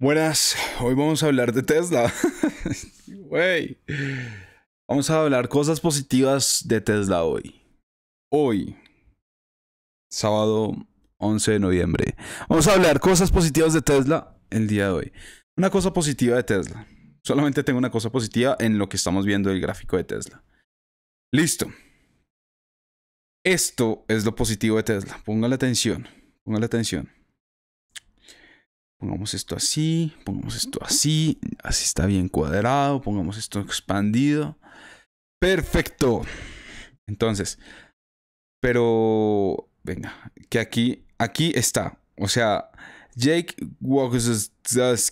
Buenas, hoy vamos a hablar de Tesla. Wey. Vamos a hablar cosas positivas de Tesla hoy. Hoy, sábado 11 de noviembre. Vamos a hablar cosas positivas de Tesla el día de hoy. Una cosa positiva de Tesla. Solamente tengo una cosa positiva en lo que estamos viendo el gráfico de Tesla. Listo. Esto es lo positivo de Tesla. Póngale atención. Póngale atención. Pongamos esto así, así está bien cuadrado, pongamos esto expandido. Perfecto. Entonces, pero venga, que aquí está. O sea, Jake Walker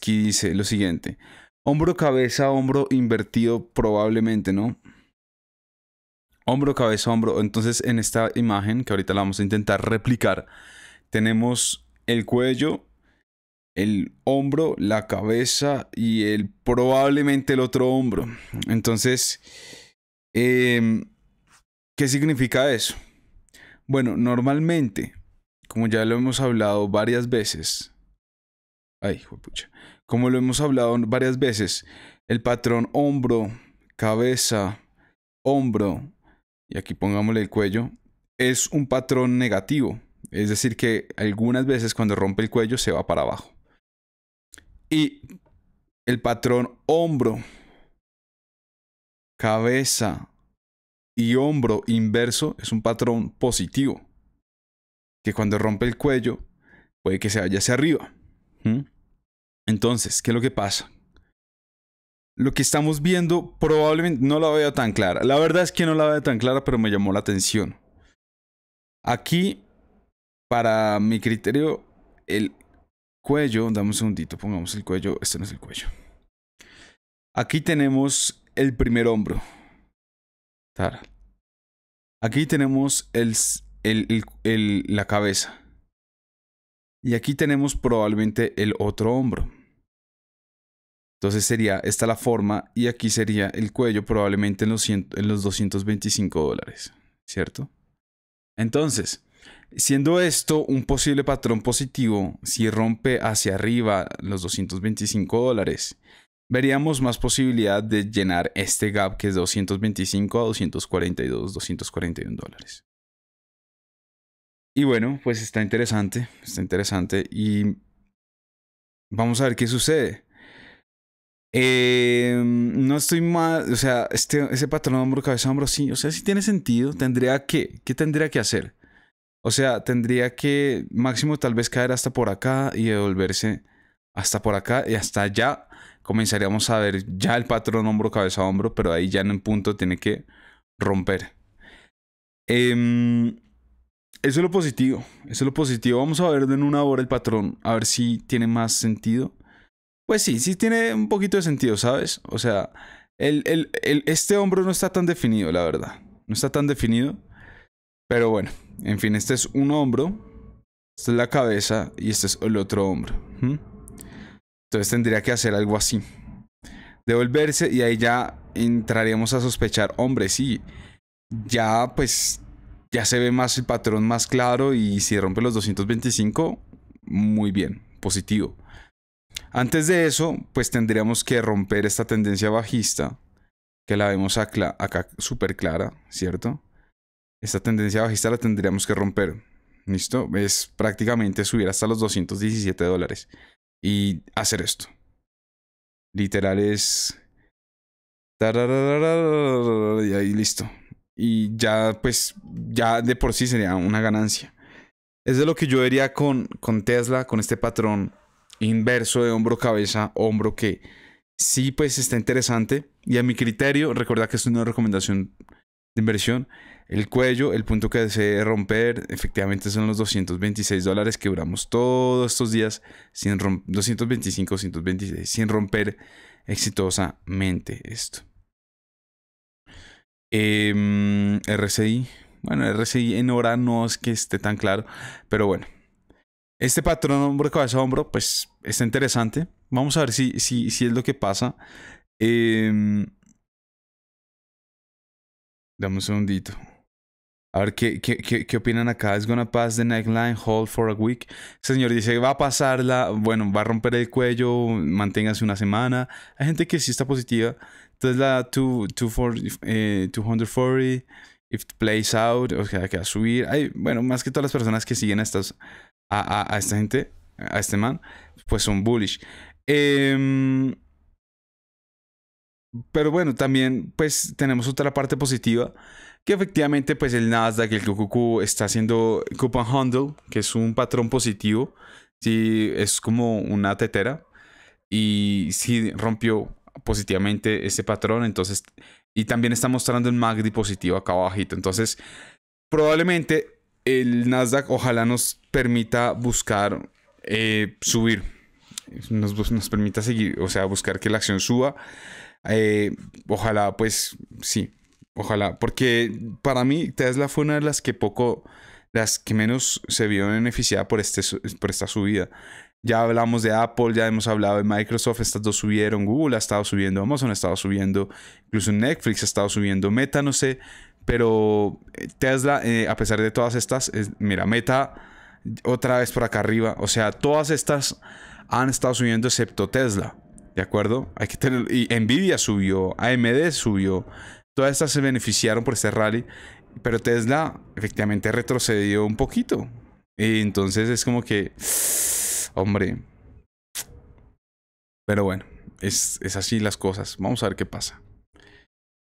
dice lo siguiente: hombro, cabeza, hombro invertido probablemente, ¿no? Hombro, cabeza, hombro. Entonces, en esta imagen que ahorita la vamos a intentar replicar, tenemos el cuello, el hombro, la cabeza y el probablemente el otro hombro. Entonces, ¿qué significa eso? Bueno, normalmente, como ya lo hemos hablado varias veces, el patrón hombro, cabeza, hombro, y aquí pongámosle el cuello, es un patrón negativo. Es decir, que algunas veces cuando rompe el cuello se va para abajo. Y el patrón hombro, cabeza y hombro inverso es un patrón positivo, que cuando rompe el cuello puede que se vaya hacia arriba. Entonces, ¿qué es lo que pasa? Lo que estamos viendo probablemente no la veo tan clara. La verdad es que no la veo tan clara, pero me llamó la atención. Aquí, para mi criterio, el cuello, dame un segundito, pongamos el cuello, este no es el cuello. Aquí tenemos el primer hombro. Aquí tenemos la cabeza. Y aquí tenemos probablemente el otro hombro. Entonces sería esta la forma y aquí sería el cuello probablemente en los $225, ¿cierto? Entonces, siendo esto un posible patrón positivo, si rompe hacia arriba los $225, veríamos más posibilidad de llenar este gap que es $225 a $241. Y bueno, pues está interesante y vamos a ver qué sucede. No estoy mal, o sea, ese patrón hombro, cabeza, hombro, sí, o sea, sí tiene sentido. ¿Qué tendría que hacer? O sea, tendría que máximo tal vez caer hasta por acá y devolverse hasta por acá y hasta allá. Comenzaríamos a ver ya el patrón hombro, cabeza, hombro, pero ahí ya en un punto tiene que romper. Eso es lo positivo, Vamos a ver en una hora el patrón, a ver si tiene más sentido. Pues sí, sí tiene un poquito de sentido, ¿sabes? O sea, este hombro no está tan definido, la verdad. No está tan definido, pero bueno. En fin, este es un hombro, esta es la cabeza y este es el otro hombro. Entonces tendría que hacer algo así. Devolverse y ahí ya entraríamos a sospechar. Hombre, sí, ya pues ya se ve más el patrón más claro y si rompe los 225, muy bien, positivo. Antes de eso, pues tendríamos que romper esta tendencia bajista que la vemos acá súper clara, ¿cierto? Esta tendencia bajista la tendríamos que romper. ¿Listo? Es prácticamente subir hasta los $217. Y hacer esto. Literal es... Y ahí listo. Y ya pues, ya de por sí sería una ganancia. Eso es lo que yo vería con Tesla, con este patrón inverso de hombro, cabeza, hombro, que sí pues está interesante. Y a mi criterio, recuerda que esto es una recomendación de inversión. El cuello, el punto que desee romper, efectivamente son los $226 que duramos todos estos días sin romper, 225, 226, sin romper exitosamente esto. RSI, bueno, RSI en hora no es que esté tan claro, pero bueno. Este patrón hombro, cabeza, hombro, pues está interesante. Vamos a ver si es lo que pasa. Dame un segundito. A ver, ¿qué opinan acá? ¿Es gonna pass the neckline, hold for a week? Este señor dice, va a pasarla, bueno, va a romper el cuello, manténgase una semana. Hay gente que sí está positiva. Tesla 240, if it plays out, o sea, que va a subir. Hay, bueno, más que todas las personas que siguen a, esta gente, a este man, pues son bullish. Pero bueno, también pues tenemos otra parte positiva, que efectivamente pues el Nasdaq, el QQQ está haciendo coupon handle, que es un patrón positivo, sí, es como una tetera, y sí rompió positivamente este patrón, entonces, y también está mostrando el MACD positivo acá abajito, entonces probablemente el Nasdaq ojalá nos permita buscar subir, nos permita seguir, o sea, buscar que la acción suba. Ojalá, pues sí, ojalá, porque para mí Tesla fue una de las que menos se vio beneficiada por, esta subida. Ya hablamos de Apple, ya hemos hablado de Microsoft, estas dos subieron, Google ha estado subiendo, Amazon ha estado subiendo, incluso Netflix ha estado subiendo, Meta no sé, pero Tesla, a pesar de todas estas, mira, Meta otra vez por acá arriba, o sea, todas estas han estado subiendo excepto Tesla. ¿De acuerdo? Hay que tener. Y Nvidia subió, AMD subió. Todas estas se beneficiaron por este rally. Pero Tesla efectivamente retrocedió un poquito. Y entonces es como que, hombre. Pero bueno, es así las cosas. Vamos a ver qué pasa.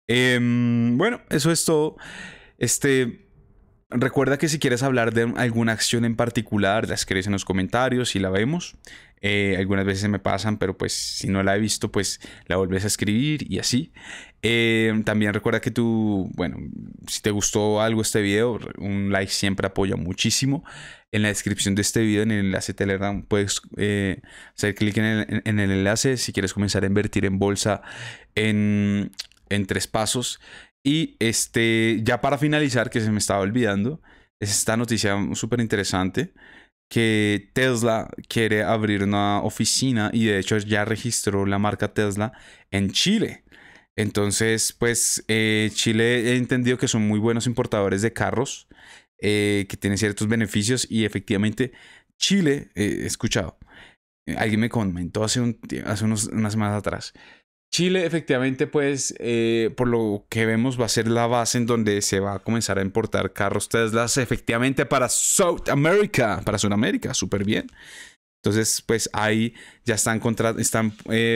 Bueno, eso es todo. Recuerda que si quieres hablar de alguna acción en particular, la escribes en los comentarios y la vemos. Algunas veces se me pasan, pero pues si no la he visto, pues la vuelves a escribir y así. También recuerda que tú, bueno, si te gustó algo este video, un like siempre apoya muchísimo. En la descripción de este video, en el enlace de Telegram, puedes hacer clic en el enlace si quieres comenzar a invertir en bolsa en 3 pasos. Y ya para finalizar, que se me estaba olvidando, es esta noticia súper interesante, que Tesla quiere abrir una oficina y de hecho ya registró la marca Tesla en Chile. Entonces, pues Chile he entendido que son muy buenos importadores de carros, que tienen ciertos beneficios y efectivamente Chile, he escuchado, alguien me comentó hace unas semanas atrás, Chile efectivamente pues por lo que vemos va a ser la base en donde se va a comenzar a importar carros Teslas efectivamente para Sudamérica, súper bien. Entonces pues ahí ya están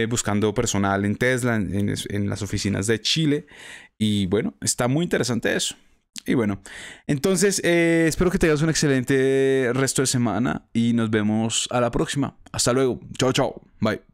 buscando personal en Tesla, en las oficinas de Chile y bueno, está muy interesante eso. Y bueno, entonces espero que tengas un excelente resto de semana y nos vemos a la próxima. Hasta luego, chao, chao, bye.